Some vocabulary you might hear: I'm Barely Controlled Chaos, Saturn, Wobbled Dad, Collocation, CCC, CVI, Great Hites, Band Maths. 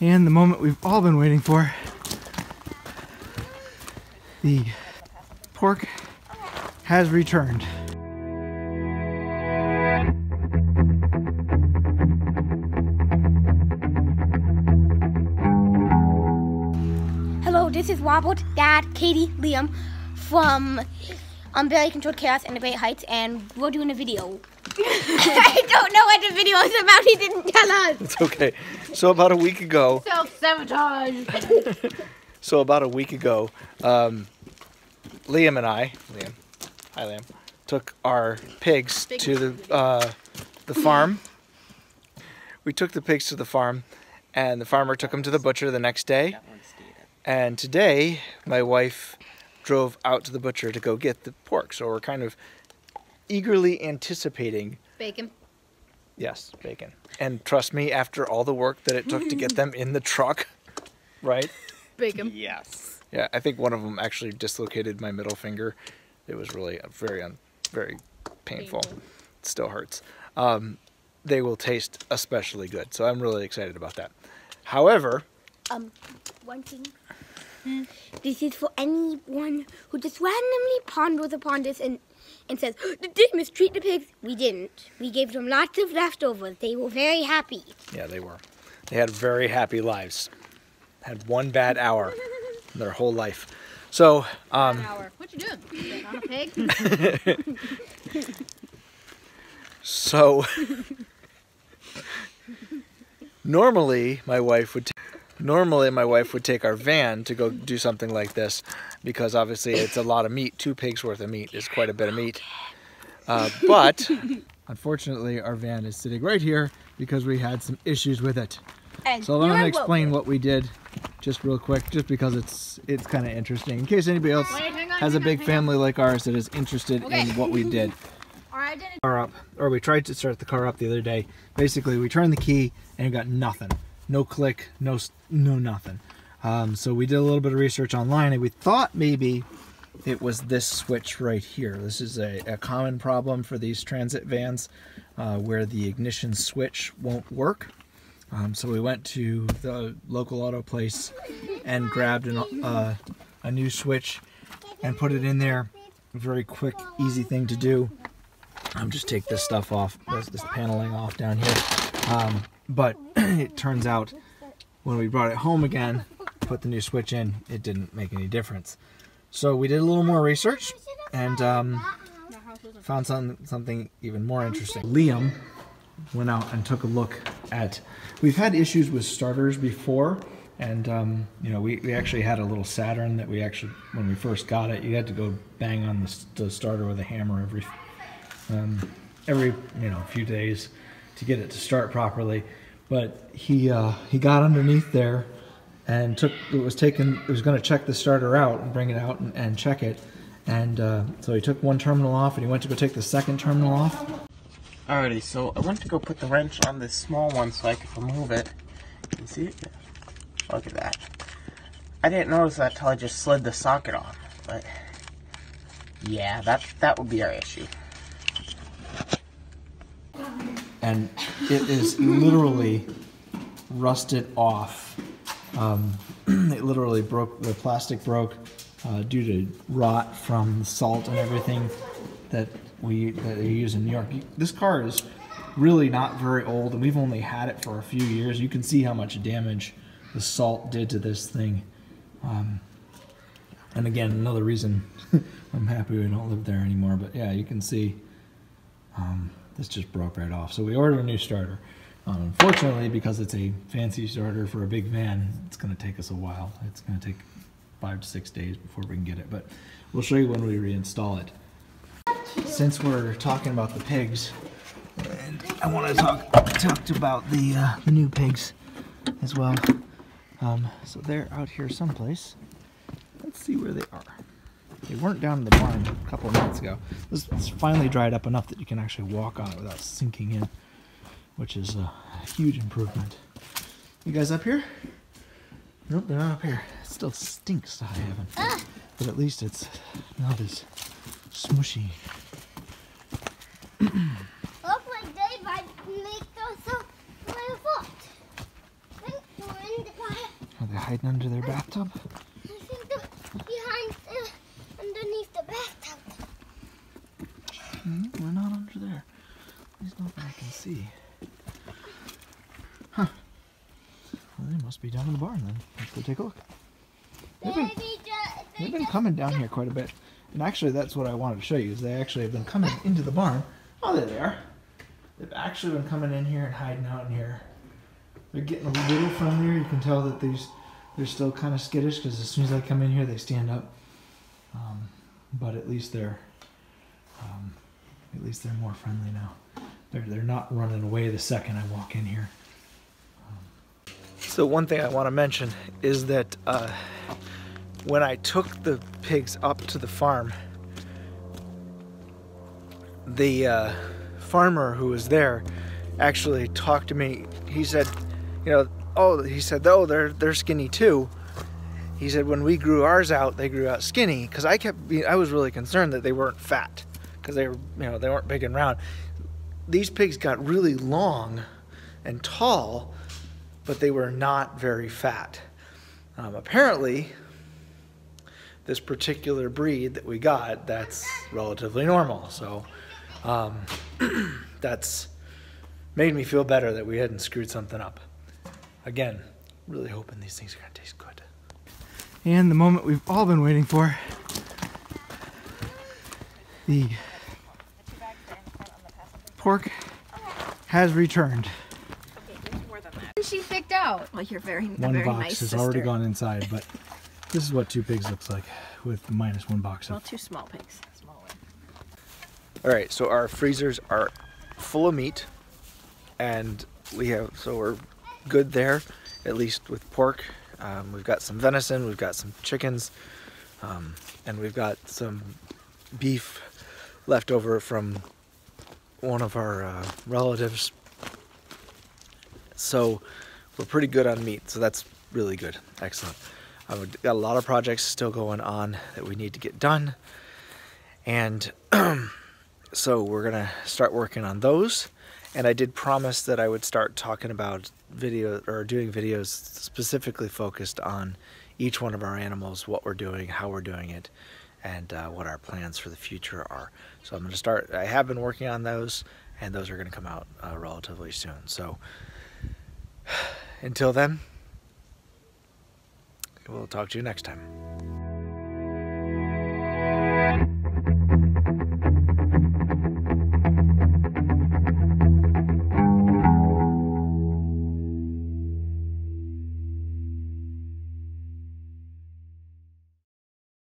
and the moment we've all been waiting for, the pork has returned. Hello, this is Wobbled Dad, Katie, Liam from I'm Barely Controlled Chaos and the Great Hites, and we're doing a video. I don't know what the video is about. He didn't tell us. It's okay. So about a week ago. Self-sabotage. So about a week ago, Liam and I, hi Liam, took our pigs to the farm. We took the pigs to the farm, and the farmer took them to the butcher the next day. And today, my wife drove out to the butcher to go get the pork. So we're kind of eagerly anticipating bacon. Yes, bacon. And trust me, after all the work that it took to get them in the truck, right? Bacon. Yes. Yeah, I think one of them actually dislocated my middle finger. It was really very painful. It still hurts. They will taste especially good, so I'm really excited about that. However, one thing. This is for anyone who just randomly ponders upon this and says, did they mistreat the pigs? We didn't. We gave them lots of leftovers. They were very happy. Yeah, they were. They had very happy lives. Had one bad hour in their whole life. So, bad hour. What you doing? Sitting on a pig? So, normally my wife would take our van to go do something like this, because obviously it's a lot of meat. 2 pigs worth of meat is quite a bit of meat. But unfortunately our van is sitting right here because we had some issues with it. And so I'm going to explain what we did just real quick, just because it's kind of interesting. In case anybody else has a big family like ours that is interested in what we did. Car up, or we tried to start the car up the other day. Basically we turned the key and it got nothing. No click, no nothing. So we did a little bit of research online, and we thought maybe it was this switch right here. This is a common problem for these transit vans where the ignition switch won't work. So we went to the local auto place and grabbed a new switch and put it in there. A very quick, easy thing to do. Just take this stuff off, this paneling off down here. But it turns out when we brought it home again, put the new switch in, it didn't make any difference. So we did a little more research and found something even more interesting. Liam went out and took a look at, we've had issues with starters before, and you know, we actually had a little Saturn that we actually, when we first got it, you had to go bang on the starter with a hammer every few days to get it to start properly. But he got underneath there and was going to check the starter out and bring it out and check it, and so he took one terminal off and he went to go take the second terminal off. Alrighty, so I went to go put the wrench on this small one so I could remove it. Can you see it? Look at that. I didn't notice that till I just slid the socket off, but yeah, that would be our issue. And it is literally rusted off. It literally broke, the plastic broke due to rot from the salt and everything that they use in New York. This car is really not very old, and we've only had it for a few years. You can see how much damage the salt did to this thing. And again, another reason I'm happy we don't live there anymore, but yeah, you can see this just broke right off. So we ordered a new starter. Unfortunately, because it's a fancy starter for a big van, it's going to take us a while. It's going to take 5 to 6 days before we can get it, but we'll show you when we reinstall it. Since we're talking about the pigs, and I want to talk about the new pigs as well. So they're out here someplace. Let's see where they are. They weren't down in the barn a couple of months ago. It's finally dried up enough that you can actually walk on it without sinking in, which is a huge improvement. You guys up here? Nope, they're not up here. It still stinks to high heaven, but at least it's not as smushy. Look like they might make those so my foot. They're hiding under their bathtub? I think they're behind, underneath the bathtub. We're not under there. There's nothing I can see. Huh. Well, they must be down in the barn then. Let's go take a look. They've been coming down here quite a bit. And actually that's what I wanted to show you, is they actually have been coming into the barn. Oh, there they are. They've actually been coming in here and hiding out in here. They're getting a little friendlier. You can tell that they're still kind of skittish because as soon as they come in here, they stand up. But at least they're more friendly now. They're not running away the second I walk in here. So one thing I want to mention is that when I took the pigs up to the farm, the farmer who was there actually talked to me. He said, you know, oh, they're skinny too. He said, when we grew ours out, they grew out skinny. Because I was really concerned that they weren't fat, because they were, you know, they weren't big and round. These pigs got really long and tall, but they were not very fat. Apparently, this particular breed that we got, that's relatively normal. So that's made me feel better that we hadn't screwed something up. Again, really hoping these things are gonna taste good. And the moment we've all been waiting for, the pork has returned. She picked out. Well, you're very nice. One box has already gone inside, but this is what two pigs looks like with minus one box. Well, two small pigs. Smaller. All right, so our freezers are full of meat, and we have, so we're good there, at least with pork. We've got some venison, we've got some chickens, and we've got some beef left over from one of our relatives. So we're pretty good on meat, so that's really good. Excellent. I've got a lot of projects still going on that we need to get done, and so we're gonna start working on those. And I did promise that I would start talking about video, or doing videos specifically focused on each one of our animals, what we're doing, how we're doing it, and what our plans for the future are. So I'm gonna start, I have been working on those, and those are gonna come out relatively soon. So until then, we'll talk to you next time.